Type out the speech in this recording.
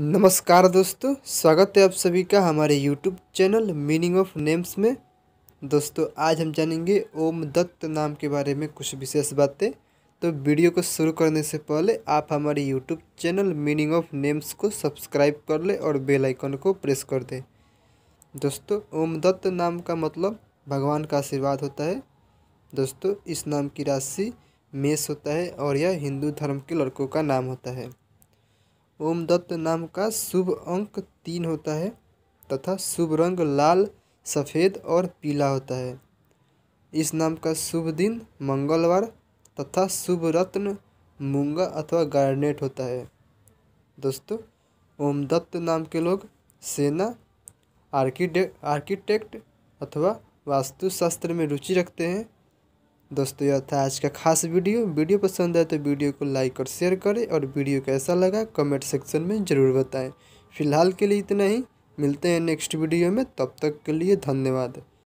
नमस्कार दोस्तों, स्वागत है आप सभी का हमारे YouTube channel meaning of names में। दोस्तों आज हम जानेंगे ओमदत्त नाम के बारे में कुछ विशेष बातें। तो वीडियो को शुरू करने से पहले आप हमारे YouTube channel meaning of names को सब्सक्राइब कर लें और बेल आइकन को प्रेस कर दें। दोस्तों ओमदत्त नाम का मतलब भगवान का आशीर्वाद होता है। दोस्तों इस नाम की राशि मेष होता है और यह हिंदू धर्म के लड़कों का नाम होता है। ओमदत्त नाम का शुभ अंक 3 होता है तथा शुभ रंग लाल, सफ़ेद और पीला होता है। इस नाम का शुभ दिन मंगलवार तथा शुभ रत्न मूंगा अथवा गार्नेट होता है। दोस्तों ओमदत्त नाम के लोग सेना, आर्किटेक्ट अथवा वास्तुशास्त्र में रुचि रखते हैं। दोस्तों यह था आज का खास वीडियो पसंद आए तो वीडियो को लाइक और शेयर करें और वीडियो कैसा लगा कमेंट सेक्शन में ज़रूर बताएं। फिलहाल के लिए इतना ही, मिलते हैं नेक्स्ट वीडियो में, तब तक के लिए धन्यवाद।